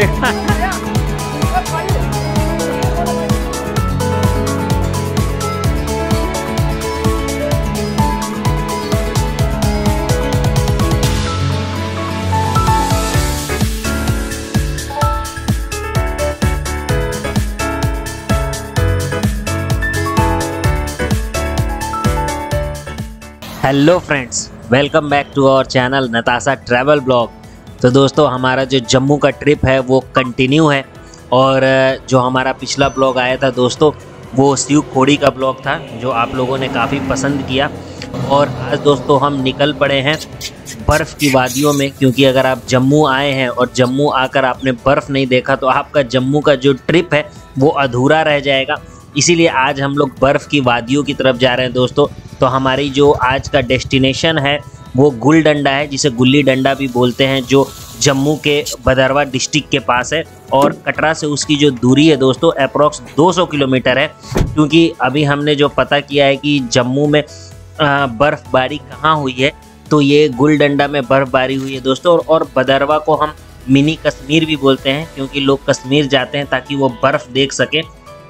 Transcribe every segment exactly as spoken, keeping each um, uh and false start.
देखा hello friends, welcome back to our channel Natasha travel blog. तो दोस्तों, हमारा जो जम्मू का ट्रिप है वो कंटिन्यू है और जो हमारा पिछला ब्लॉग आया था दोस्तों, वो शिव खोड़ी का ब्लॉग था जो आप लोगों ने काफ़ी पसंद किया। और आज दोस्तों हम निकल पड़े हैं बर्फ़ की वादियों में, क्योंकि अगर आप जम्मू आए हैं और जम्मू आकर आपने बर्फ़ नहीं देखा तो आपका जम्मू का जो ट्रिप है वो अधूरा रह जाएगा। इसीलिए आज हम लोग बर्फ़ की वादियों की तरफ जा रहे हैं दोस्तों। तो हमारी जो आज का डेस्टिनेशन है वो गुल डंडा है, जिसे गुल्ली डंडा भी बोलते हैं, जो जम्मू के भदरवा डिस्ट्रिक्ट के पास है। और कटरा से उसकी जो दूरी है दोस्तों अप्रॉक्स दो सौ किलोमीटर है, क्योंकि अभी हमने जो पता किया है कि जम्मू में बर्फ़बारी कहाँ हुई है तो ये गुल डंडा में बर्फ़बारी हुई है दोस्तों। और भदरवा को हम मिनी कश्मीर भी बोलते हैं, क्योंकि लोग कश्मीर जाते हैं ताकि वो बर्फ़ देख सकें।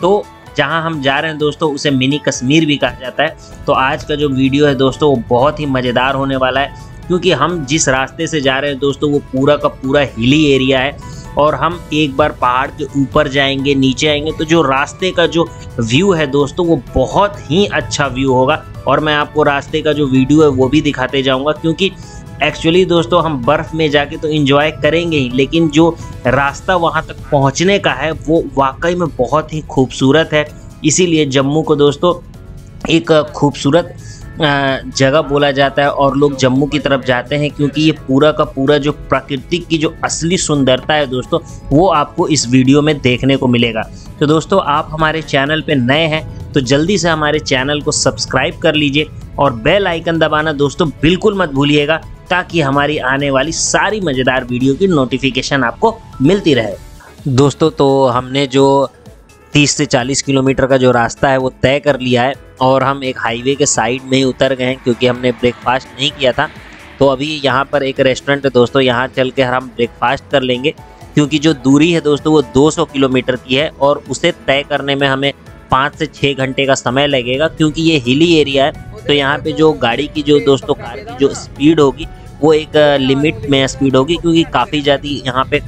तो जहाँ हम जा रहे हैं दोस्तों उसे मिनी कश्मीर भी कहा जाता है। तो आज का जो वीडियो है दोस्तों वो बहुत ही मज़ेदार होने वाला है, क्योंकि हम जिस रास्ते से जा रहे हैं दोस्तों वो पूरा का पूरा हिली एरिया है और हम एक बार पहाड़ के ऊपर जाएंगे, नीचे आएंगे, तो जो रास्ते का जो व्यू है दोस्तों वो बहुत ही अच्छा व्यू होगा। और मैं आपको रास्ते का जो वीडियो है वो भी दिखाते जाऊँगा, क्योंकि एक्चुअली दोस्तों हम बर्फ़ में जाके तो इन्जॉय करेंगे ही, लेकिन जो रास्ता वहाँ तक पहुँचने का है वो वाकई में बहुत ही खूबसूरत है। इसीलिए जम्मू को दोस्तों एक खूबसूरत जगह बोला जाता है और लोग जम्मू की तरफ जाते हैं, क्योंकि ये पूरा का पूरा जो प्राकृतिक की जो असली सुंदरता है दोस्तों वो आपको इस वीडियो में देखने को मिलेगा। तो दोस्तों, आप हमारे चैनल पे नए हैं तो जल्दी से हमारे चैनल को सब्सक्राइब कर लीजिए और बेल आइकन दबाना दोस्तों बिल्कुल मत भूलिएगा, ताकि हमारी आने वाली सारी मज़ेदार वीडियो की नोटिफिकेशन आपको मिलती रहे दोस्तों। तो हमने जो तीस से चालीस किलोमीटर का जो रास्ता है वो तय कर लिया है और हम एक हाईवे के साइड में ही उतर गए हैं, क्योंकि हमने ब्रेकफास्ट नहीं किया था। तो अभी यहाँ पर एक रेस्टोरेंट है दोस्तों, यहाँ चल के हम ब्रेकफास्ट कर लेंगे, क्योंकि जो दूरी है दोस्तों वो दो सौ किलोमीटर की है और उसे तय करने में हमें पाँच से छः घंटे का समय लगेगा, क्योंकि ये हिली एरिया है। तो यहाँ पे जो गाड़ी की जो दोस्तों कार की जो स्पीड होगी वो एक लिमिट में स्पीड होगी, क्योंकि काफ़ी ज़्यादा यहाँ पे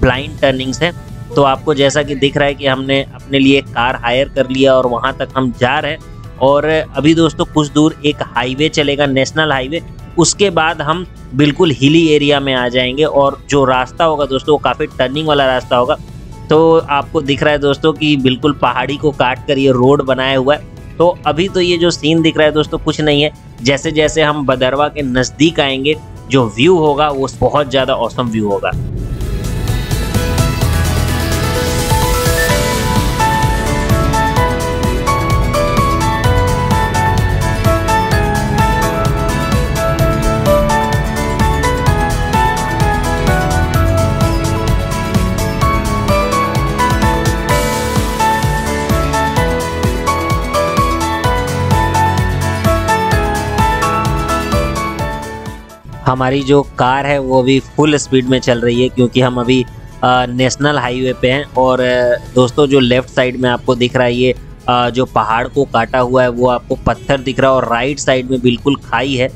ब्लाइंड टर्निंग्स हैं। तो आपको जैसा कि दिख रहा है कि हमने अपने लिए कार हायर कर लिया और वहाँ तक हम जा रहे हैं। और अभी दोस्तों कुछ दूर एक हाईवे चलेगा, नेशनल हाईवे, उसके बाद हम बिल्कुल हिली एरिया में आ जाएंगे और जो रास्ता होगा दोस्तों वो काफ़ी टर्निंग वाला रास्ता होगा। तो आपको दिख रहा है दोस्तों कि बिल्कुल पहाड़ी को काट कर ये रोड बनाया हुआ है। तो अभी तो ये जो सीन दिख रहा है दोस्तों कुछ नहीं है, जैसे जैसे हम भदरवा के नज़दीक आएंगे जो व्यू होगा वो बहुत ज़्यादा औसम व्यू होगा। हमारी जो कार है वो भी फुल स्पीड में चल रही है, क्योंकि हम अभी नेशनल हाईवे पे हैं। और दोस्तों जो लेफ़्ट साइड में आपको दिख रहा है ये आ, जो पहाड़ को काटा हुआ है वो आपको पत्थर दिख रहा है और राइट साइड में बिल्कुल खाई है।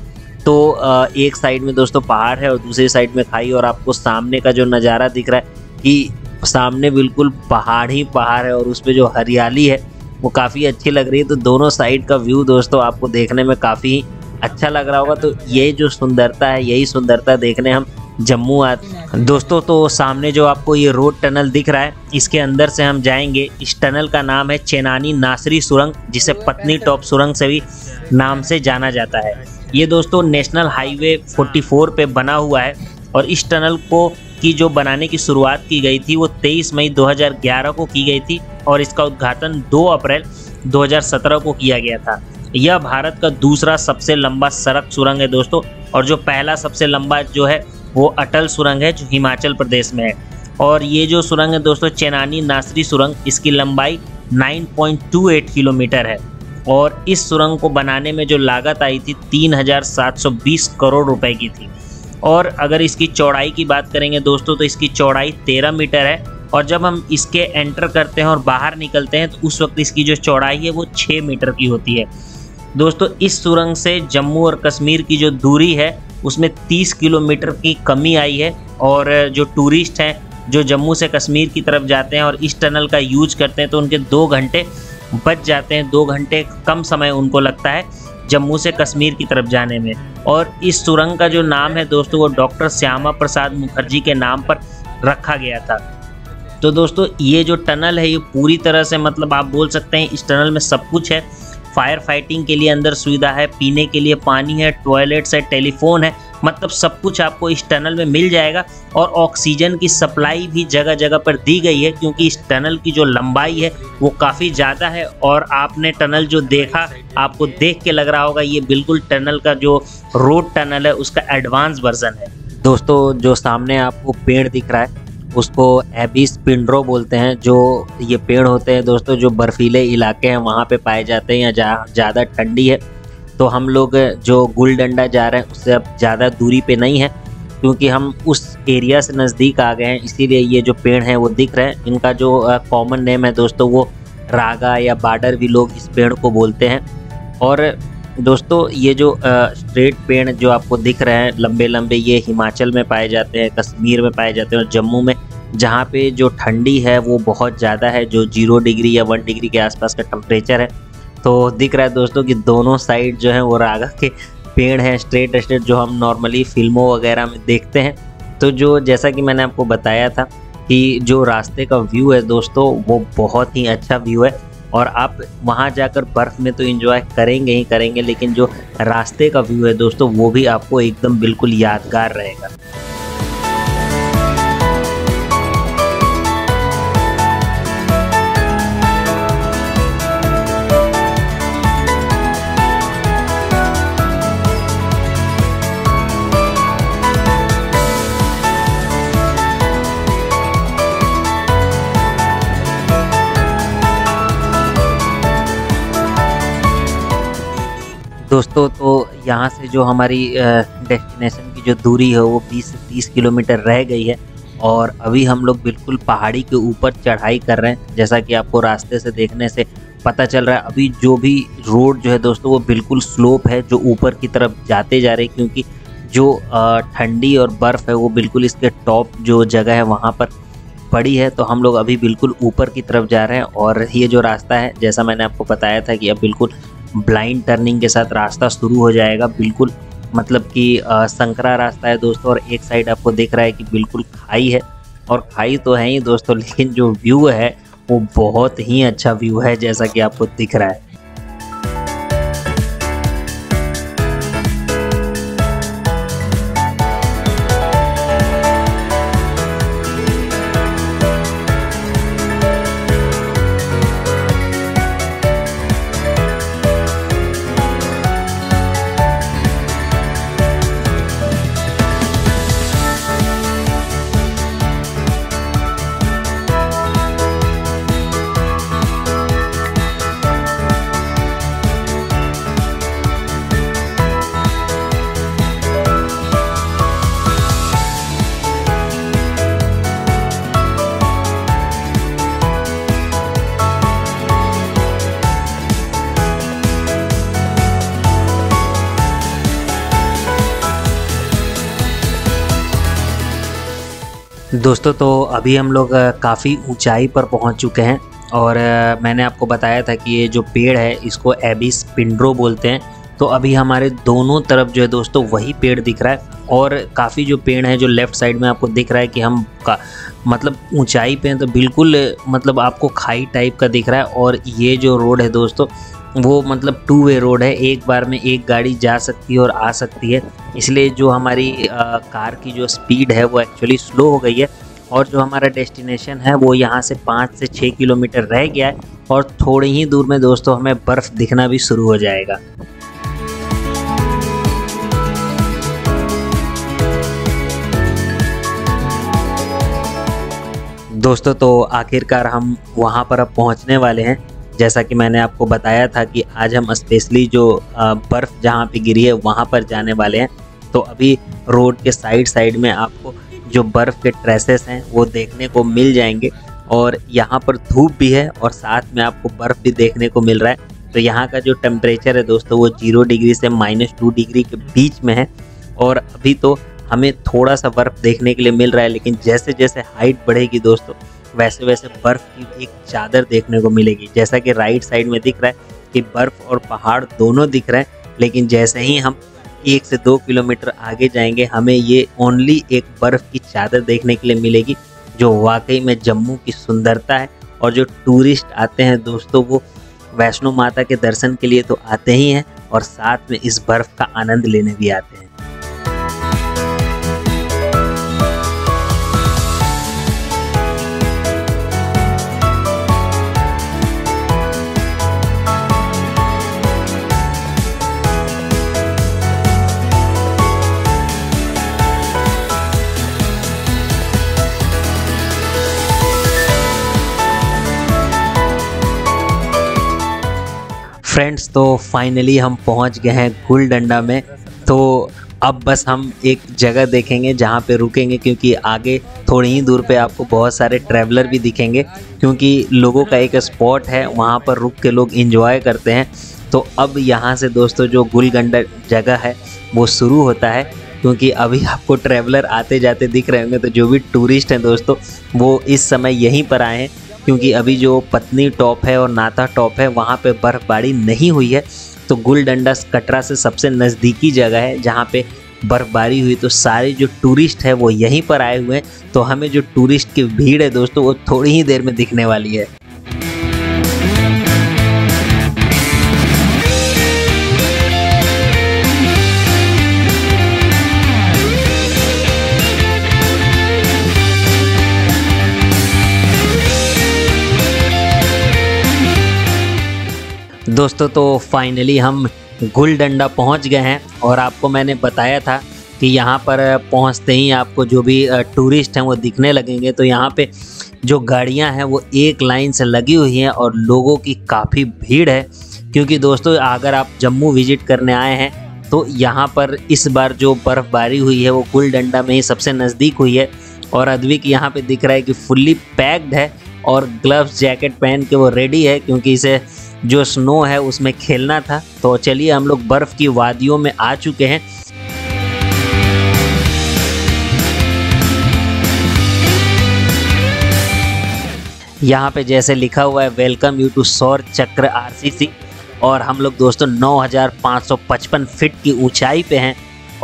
तो आ, एक साइड में दोस्तों पहाड़ है और दूसरी साइड में खाई, और आपको सामने का जो नज़ारा दिख रहा है कि सामने बिल्कुल पहाड़ ही पहाड़ है और उस पर जो हरियाली है वो काफ़ी अच्छी लग रही है। तो दोनों साइड का व्यू दोस्तों आपको देखने में काफ़ी अच्छा लग रहा होगा। तो ये जो सुंदरता है, यही सुंदरता देखने हम जम्मू आते दोस्तों। तो सामने जो आपको ये रोड टनल दिख रहा है इसके अंदर से हम जाएंगे। इस टनल का नाम है चेनानी नासरी सुरंग, जिसे पत्नीटॉप सुरंग से भी नाम से जाना जाता है। ये दोस्तों नेशनल हाईवे चौवालीस पे बना हुआ है और इस टनल को की जो बनाने की शुरुआत की गई थी वो तेईस मई दो हज़ार ग्यारह को की गई थी और इसका उद्घाटन दो अप्रैल दो हज़ार सत्रह को किया गया था। यह भारत का दूसरा सबसे लंबा सड़क सुरंग है दोस्तों, और जो पहला सबसे लंबा जो है वो अटल सुरंग है जो हिमाचल प्रदेश में है। और ये जो सुरंग है दोस्तों चेनानी नासरी सुरंग, इसकी लंबाई नौ पॉइंट दो आठ किलोमीटर है और इस सुरंग को बनाने में जो लागत आई थी तीन हज़ार सात सौ बीस करोड़ रुपए की थी। और अगर इसकी चौड़ाई की बात करेंगे दोस्तों तो इसकी चौड़ाई तेरह मीटर है और जब हम इसके एंटर करते हैं और बाहर निकलते हैं तो उस वक्त इसकी जो चौड़ाई है वो छह मीटर की होती है। दोस्तों इस सुरंग से जम्मू और कश्मीर की जो दूरी है उसमें तीस किलोमीटर की कमी आई है और जो टूरिस्ट हैं जो जम्मू से कश्मीर की तरफ जाते हैं और इस टनल का यूज करते हैं तो उनके दो घंटे बच जाते हैं, दो घंटे कम समय उनको लगता है जम्मू से कश्मीर की तरफ जाने में। और इस सुरंग का जो नाम है दोस्तों वो डॉक्टर श्यामा प्रसाद मुखर्जी के नाम पर रखा गया था। तो दोस्तों ये जो टनल है ये पूरी तरह से मतलब आप बोल सकते हैं इस टनल में सब कुछ है, फायर फाइटिंग के लिए अंदर सुविधा है, पीने के लिए पानी है, टॉयलेट्स है, टेलीफोन है, मतलब सब कुछ आपको इस टनल में मिल जाएगा। और ऑक्सीजन की सप्लाई भी जगह जगह पर दी गई है क्योंकि इस टनल की जो लंबाई है वो काफ़ी ज़्यादा है और आपने टनल जो देखा आपको देख के लग रहा होगा ये बिल्कुल टनल का जो रोड टनल है उसका एडवांस वर्जन है। दोस्तों जो सामने आपको पेड़ दिख रहा है उसको एबीस पिंड्रो बोलते हैं। जो ये पेड़ होते हैं दोस्तों जो बर्फीले इलाके हैं वहाँ पे पाए जाते हैं या जहाँ ज़्यादा ठंडी है। तो हम लोग जो गुल डंडा जा रहे हैं उससे अब ज़्यादा दूरी पे नहीं है क्योंकि हम उस एरिया से नज़दीक आ गए हैं, इसीलिए ये जो पेड़ हैं वो दिख रहे हैं। इनका जो कॉमन नेम है दोस्तों वो रागा या बाडर भी लोग इस पेड़ को बोलते हैं। और दोस्तों ये जो स्ट्रेट पेड़ जो आपको दिख रहे हैं लंबे लंबे ये हिमाचल में पाए जाते हैं, कश्मीर में पाए जाते हैं और जम्मू में जहाँ पे जो ठंडी है वो बहुत ज़्यादा है, जो जीरो डिग्री या वन डिग्री के आसपास का टेम्परेचर है। तो दिख रहा है दोस्तों कि दोनों साइड जो है वो रागा के पेड़ हैं स्ट्रेट स्ट्रेट जो हम नॉर्मली फिल्मों वगैरह में देखते हैं। तो जो जैसा कि मैंने आपको बताया था कि जो रास्ते का व्यू है दोस्तों वो बहुत ही अच्छा व्यू है और आप वहाँ जाकर बर्फ़ में तो एंजॉय करेंगे ही करेंगे लेकिन जो रास्ते का व्यू है दोस्तों वो भी आपको एकदम बिल्कुल यादगार रहेगा। दोस्तों तो यहाँ से जो हमारी डेस्टिनेशन की जो दूरी है वो बीस से तीस किलोमीटर रह गई है और अभी हम लोग बिल्कुल पहाड़ी के ऊपर चढ़ाई कर रहे हैं। जैसा कि आपको रास्ते से देखने से पता चल रहा है अभी जो भी रोड जो है दोस्तों वो बिल्कुल स्लोप है जो ऊपर की तरफ जाते जा रही, क्योंकि जो ठंडी और बर्फ़ है वो बिल्कुल इसके टॉप जो जगह है वहाँ पर पड़ी है। तो हम लोग अभी बिल्कुल ऊपर की तरफ जा रहे हैं और ये जो रास्ता है जैसा मैंने आपको बताया था कि अब बिल्कुल ब्लाइंड टर्निंग के साथ रास्ता शुरू हो जाएगा, बिल्कुल मतलब कि संकरा रास्ता है दोस्तों। और एक साइड आपको दिख रहा है कि बिल्कुल खाई है और खाई तो है ही दोस्तों लेकिन जो व्यू है वो बहुत ही अच्छा व्यू है जैसा कि आपको दिख रहा है। दोस्तों तो अभी हम लोग काफ़ी ऊंचाई पर पहुंच चुके हैं और मैंने आपको बताया था कि ये जो पेड़ है इसको एबीस पिंड्रो बोलते हैं। तो अभी हमारे दोनों तरफ जो है दोस्तों वही पेड़ दिख रहा है और काफ़ी जो पेड़ है जो लेफ़्ट साइड में आपको दिख रहा है कि हम का मतलब ऊंचाई पे हैं तो बिल्कुल मतलब आपको खाई टाइप का दिख रहा है। और ये जो रोड है दोस्तों वो मतलब टू वे रोड है, एक बार में एक गाड़ी जा सकती है और आ सकती है, इसलिए जो हमारी आ, कार की जो स्पीड है वो एक्चुअली स्लो हो गई है। और जो हमारा डेस्टिनेशन है वो यहाँ से पाँच से छः किलोमीटर रह गया है और थोड़ी ही दूर में दोस्तों हमें बर्फ़ दिखना भी शुरू हो जाएगा। दोस्तों तो आखिरकार हम वहाँ पर अब पहुँचने वाले हैं। जैसा कि मैंने आपको बताया था कि आज हम स्पेशली जो बर्फ़ जहाँ पे गिरी है वहाँ पर जाने वाले हैं। तो अभी रोड के साइड साइड में आपको जो बर्फ़ के ट्रेसेस हैं वो देखने को मिल जाएंगे और यहाँ पर धूप भी है और साथ में आपको बर्फ़ भी देखने को मिल रहा है। तो यहाँ का जो टेम्परेचर है दोस्तों वो जीरो डिग्री से माइनस टू डिग्री के बीच में है और अभी तो हमें थोड़ा सा बर्फ़ देखने के लिए मिल रहा है, लेकिन जैसे जैसे हाइट बढ़ेगी दोस्तों वैसे वैसे बर्फ़ की एक चादर देखने को मिलेगी। जैसा कि राइट साइड में दिख रहा है कि बर्फ़ और पहाड़ दोनों दिख रहे हैं, लेकिन जैसे ही हम एक से दो किलोमीटर आगे जाएंगे हमें ये ओनली एक बर्फ़ की चादर देखने के लिए मिलेगी, जो वाकई में जम्मू की सुंदरता है। और जो टूरिस्ट आते हैं दोस्तों वो वैष्णो माता के दर्शन के लिए तो आते ही हैं और साथ में इस बर्फ़ का आनंद लेने भी आते हैं। फ्रेंड्स तो फाइनली हम पहुंच गए हैं गुल डंडा में। तो अब बस हम एक जगह देखेंगे जहां पे रुकेंगे, क्योंकि आगे थोड़ी ही दूर पे आपको बहुत सारे ट्रैवलर भी दिखेंगे, क्योंकि लोगों का एक स्पॉट है वहां पर रुक के लोग एंजॉय करते हैं। तो अब यहां से दोस्तों जो गुल डंडा जगह है वो शुरू होता है, क्योंकि अभी आपको ट्रैवलर आते जाते दिख रहे होंगे। तो जो भी टूरिस्ट हैं दोस्तों वो इस समय यहीं पर आए हैं, क्योंकि अभी जो पत्नी टॉप है और नाथा टॉप है वहाँ पे बर्फ़बारी नहीं हुई है। तो गुल डंडा कटरा से सबसे नज़दीकी जगह है जहाँ पे बर्फ़बारी हुई, तो सारे जो टूरिस्ट है वो यहीं पर आए हुए हैं। तो हमें जो टूरिस्ट की भीड़ है दोस्तों वो थोड़ी ही देर में दिखने वाली है। दोस्तों तो फाइनली हम गुल डंडा पहुँच गए हैं और आपको मैंने बताया था कि यहाँ पर पहुँचते ही आपको जो भी टूरिस्ट हैं वो दिखने लगेंगे। तो यहाँ पे जो गाड़ियाँ हैं वो एक लाइन से लगी हुई हैं और लोगों की काफ़ी भीड़ है, क्योंकि दोस्तों अगर आप जम्मू विज़िट करने आए हैं तो यहाँ पर इस बार जो बर्फ़बारी हुई है वो गुल डंडा में ही सबसे नज़दीक हुई है। और अद्विक यहाँ पर दिख रहा है कि फुल्ली पैक्ड है और ग्लव्स जैकेट पहन के वो रेडी है, क्योंकि इसे जो स्नो है उसमें खेलना था। तो चलिए हम लोग बर्फ़ की वादियों में आ चुके हैं। यहाँ पे जैसे लिखा हुआ है वेलकम यू टू सौर चक्र आरसीसी और हम लोग दोस्तों नौ हज़ार पाँच सौ पचपन फीट की ऊंचाई पे हैं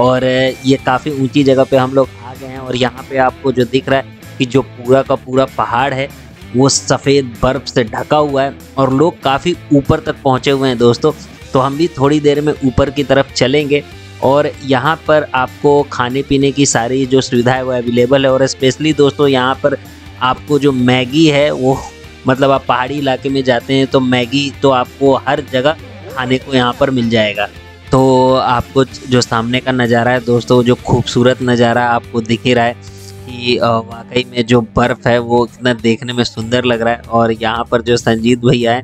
और ये काफ़ी ऊंची जगह पे हम लोग आ गए हैं। और यहाँ पे आपको जो दिख रहा है कि जो पूरा का पूरा पहाड़ है वो सफ़ेद बर्फ़ से ढका हुआ है और लोग काफ़ी ऊपर तक पहुंचे हुए हैं दोस्तों। तो हम भी थोड़ी देर में ऊपर की तरफ चलेंगे और यहाँ पर आपको खाने पीने की सारी जो सुविधा है वो अवेलेबल है। और स्पेशली दोस्तों यहाँ पर आपको जो मैगी है वो मतलब आप पहाड़ी इलाके में जाते हैं तो मैगी तो आपको हर जगह खाने को यहाँ पर मिल जाएगा। तो आपको जो सामने का नज़ारा है दोस्तों जो खूबसूरत नज़ारा आपको दिख ही रहा है कि वाकई में जो बर्फ़ है वो इतना देखने में सुंदर लग रहा है। और यहाँ पर जो संजीत भैया है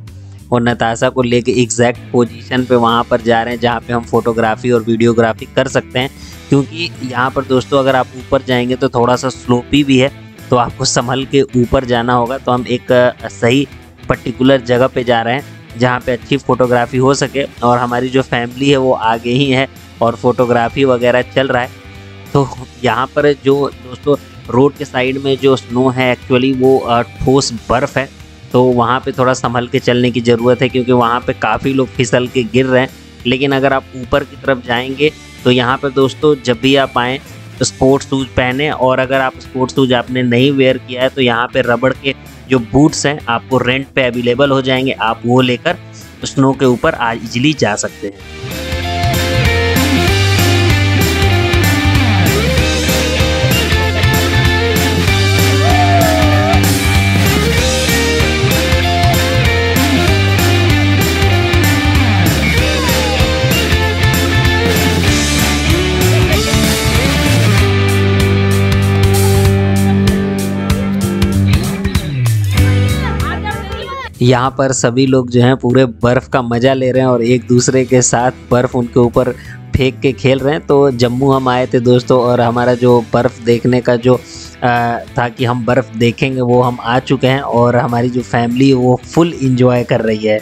वो नताशा को लेके एग्जैक्ट पोजीशन पे वहाँ पर जा रहे हैं जहाँ पे हम फोटोग्राफी और वीडियोग्राफी कर सकते हैं, क्योंकि यहाँ पर दोस्तों अगर आप ऊपर जाएंगे तो थोड़ा सा स्लोपी भी है, तो आपको संभल के ऊपर जाना होगा। तो हम एक सही पर्टिकुलर जगह पर जा रहे हैं जहाँ पर अच्छी फ़ोटोग्राफी हो सके और हमारी जो फैमिली है वो आगे ही है और फ़ोटोग्राफी वगैरह चल रहा है। तो यहाँ पर जो दोस्तों रोड के साइड में जो स्नो है एक्चुअली वो ठोस बर्फ़ है, तो वहाँ पे थोड़ा संभल के चलने की ज़रूरत है, क्योंकि वहाँ पे काफ़ी लोग फिसल के गिर रहे हैं। लेकिन अगर आप ऊपर की तरफ जाएंगे तो यहाँ पर दोस्तों जब भी आप आएँ स्पोर्ट्स शूज़ पहने, और अगर आप स्पोर्ट्स शूज़ आपने नहीं वेयर किया है तो यहाँ पर रबड़ के जो बूट्स हैं आपको रेंट पर अवेलेबल हो जाएंगे, आप वो लेकर स्नो के ऊपर आज इजली जा सकते हैं। यहाँ पर सभी लोग जो हैं पूरे बर्फ़ का मज़ा ले रहे हैं और एक दूसरे के साथ बर्फ़ उनके ऊपर फेंक के खेल रहे हैं। तो जम्मू हम आए थे दोस्तों और हमारा जो बर्फ़ देखने का जो था कि हम बर्फ़ देखेंगे वो हम आ चुके हैं और हमारी जो फैमिली वो फुल इंजॉय कर रही है।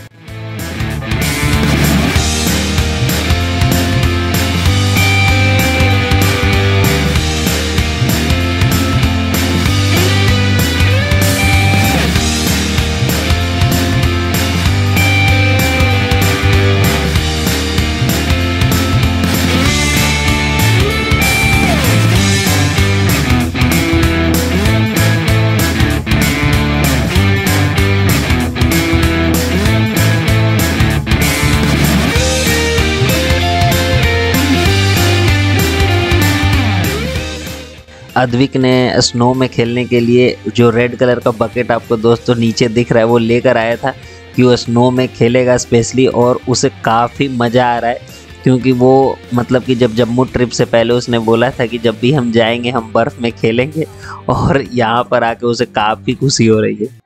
अद्विक ने स्नो में खेलने के लिए जो रेड कलर का बकेट आपको दोस्तों नीचे दिख रहा है वो लेकर आया था कि वो स्नो में खेलेगा स्पेशली, और उसे काफ़ी मज़ा आ रहा है क्योंकि वो मतलब कि जब जम्मू ट्रिप से पहले उसने बोला था कि जब भी हम जाएंगे हम बर्फ़ में खेलेंगे, और यहाँ पर आके उसे काफ़ी खुशी हो रही है।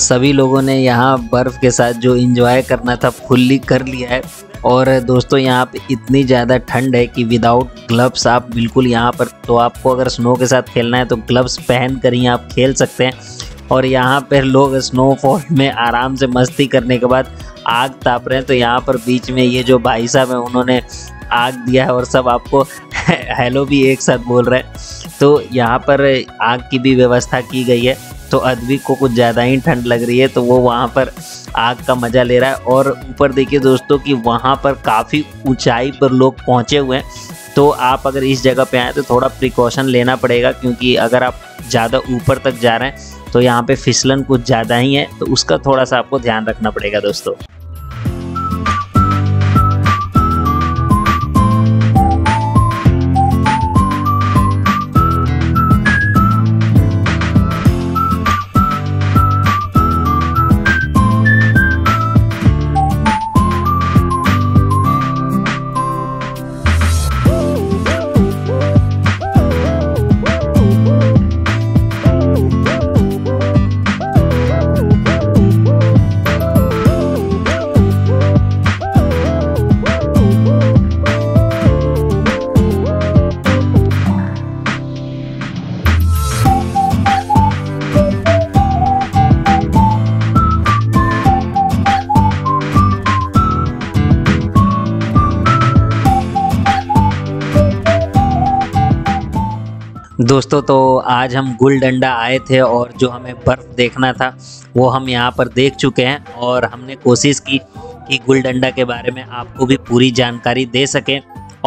सभी लोगों ने यहाँ बर्फ़ के साथ जो एंजॉय करना था फुल्ली कर लिया है। और दोस्तों यहाँ पे इतनी ज़्यादा ठंड है कि विदाउट ग्लव्स आप बिल्कुल यहाँ पर, तो आपको अगर स्नो के साथ खेलना है तो ग्लव्स पहन कर ही आप खेल सकते हैं। और यहाँ पर लोग स्नोफॉल में आराम से मस्ती करने के बाद आग ताप रहे हैं, तो यहाँ पर बीच में ये जो भाई साहब हैं उन्होंने आग दिया है और सब आपको हेलो भी एक साथ बोल रहे हैं। तो यहाँ पर आग की भी व्यवस्था की गई है। तो अद्विक को कुछ ज़्यादा ही ठंड लग रही है तो वो वहाँ पर आग का मज़ा ले रहा है। और ऊपर देखिए दोस्तों कि वहाँ पर काफ़ी ऊंचाई पर लोग पहुँचे हुए हैं, तो आप अगर इस जगह पे आएँ तो थोड़ा प्रिकॉशन लेना पड़ेगा क्योंकि अगर आप ज़्यादा ऊपर तक जा रहे हैं तो यहाँ पे फिसलन कुछ ज़्यादा ही है, तो उसका थोड़ा सा आपको ध्यान रखना पड़ेगा दोस्तों। दोस्तों तो आज हम गुल डंडा आए थे और जो हमें बर्फ़ देखना था वो हम यहाँ पर देख चुके हैं, और हमने कोशिश की कि गुल डंडा के बारे में आपको भी पूरी जानकारी दे सकें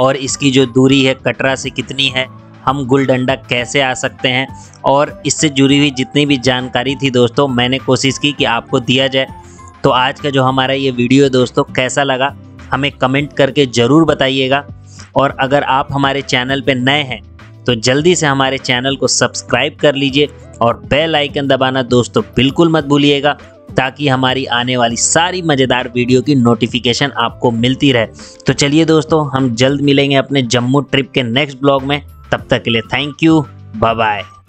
और इसकी जो दूरी है कटरा से कितनी है, हम गुल डंडा कैसे आ सकते हैं, और इससे जुड़ी हुई जितनी भी जानकारी थी दोस्तों मैंने कोशिश की कि आपको दिया जाए। तो आज का जो हमारा ये वीडियो दोस्तों कैसा लगा हमें कमेंट करके ज़रूर बताइएगा, और अगर आप हमारे चैनल पर नए हैं तो जल्दी से हमारे चैनल को सब्सक्राइब कर लीजिए और बेल आइकन दबाना दोस्तों बिल्कुल मत भूलिएगा ताकि हमारी आने वाली सारी मज़ेदार वीडियो की नोटिफिकेशन आपको मिलती रहे। तो चलिए दोस्तों हम जल्द मिलेंगे अपने जम्मू ट्रिप के नेक्स्ट ब्लॉग में, तब तक के लिए थैंक यू, बाय बाय।